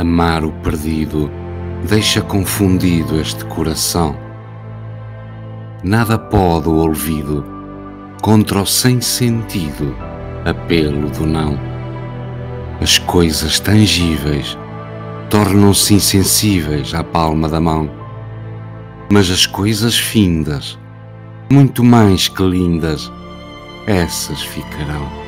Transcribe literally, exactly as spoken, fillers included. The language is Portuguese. Amar o perdido deixa confundido este coração. Nada pode o olvido contra o sem sentido apelo do não. As coisas tangíveis tornam-se insensíveis à palma da mão. Mas as coisas findas, muito mais que lindas, essas ficarão.